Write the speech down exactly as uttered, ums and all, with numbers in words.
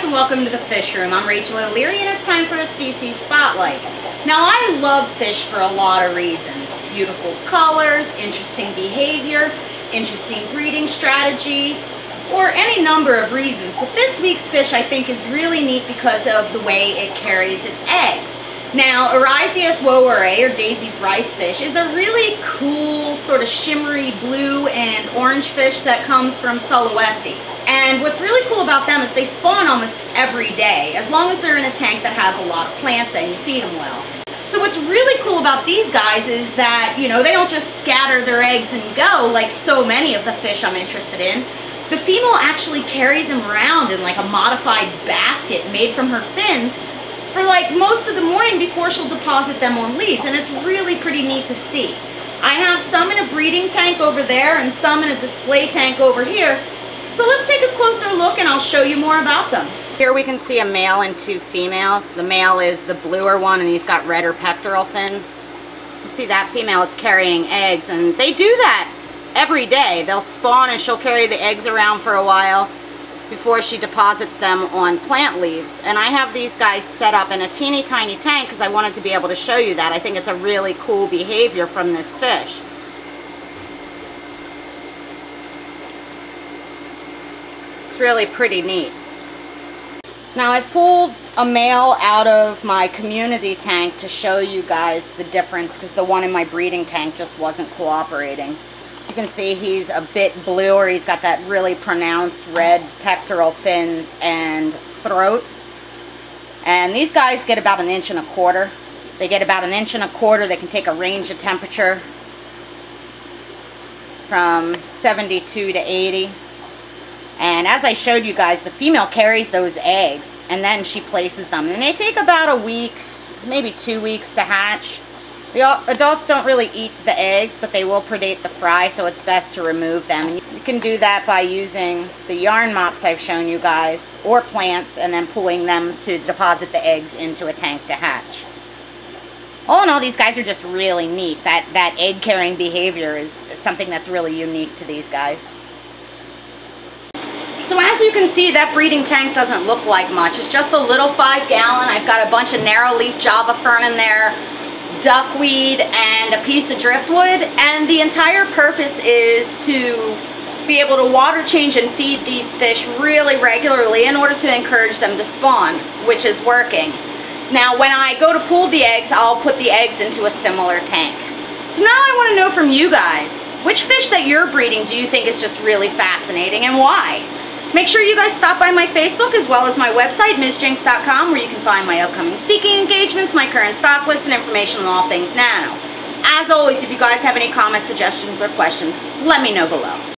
guys, and welcome to the Fish Room. I'm Rachel O'Leary, and it's time for a species spotlight. Now, I love fish for a lot of reasons. Beautiful colors, interesting behavior, interesting breeding strategy, or any number of reasons. But this week's fish, I think, is really neat because of the way it carries its eggs. Now, Oryzias woworae, or Daisy's rice fish, is a really cool sort of shimmery blue and orange fish that comes from Sulawesi. And what's really cool about them is they spawn almost every day, as long as they're in a tank that has a lot of plants and you feed them well. So what's really cool about these guys is that, you know, they don't just scatter their eggs and go like so many of the fish I'm interested in. The female actually carries them around in like a modified basket made from her fins for like most of the morning before she'll deposit them on leaves, and it's really pretty neat to see. I have some in a breeding tank over there and some in a display tank over here, so let's take a closer look and I'll show you more about them. Here we can see a male and two females. The male is the bluer one and he's got redder pectoral fins. You see that female is carrying eggs, and they do that every day. They'll spawn and she'll carry the eggs around for a while before she deposits them on plant leaves. And I have these guys set up in a teeny tiny tank because I wanted to be able to show you that. I think it's a really cool behavior from this fish. It's really pretty neat. Now, I've pulled a male out of my community tank to show you guys the difference because the one in my breeding tank just wasn't cooperating. You can see he's a bit bluer. He's got that really pronounced red pectoral fins and throat. And these guys get about an inch and a quarter. They get about an inch and a quarter. They can take a range of temperature from seventy-two to eighty. And as I showed you guys, the female carries those eggs and then she places them. And they take about a week, maybe two weeks to hatch. The adults don't really eat the eggs, but they will predate the fry, so it's best to remove them. And you can do that by using the yarn mops I've shown you guys, or plants, and then pulling them to deposit the eggs into a tank to hatch. All in all, these guys are just really neat. That, that egg-carrying behavior is something that's really unique to these guys. So as you can see, that breeding tank doesn't look like much. It's just a little five-gallon. I've got a bunch of narrow-leaf Java fern in there, duckweed, and a piece of driftwood, and the entire purpose is to be able to water change and feed these fish really regularly in order to encourage them to spawn, which is working. Now, when I go to pool the eggs, I'll put the eggs into a similar tank. So now I want to know from you guys, which fish that you're breeding do you think is just really fascinating, and why? Make sure you guys stop by my Facebook as well as my website, m s jinks dot com, where you can find my upcoming speaking engagements, my current stock list, and information on all things nano. As always, if you guys have any comments, suggestions, or questions, let me know below.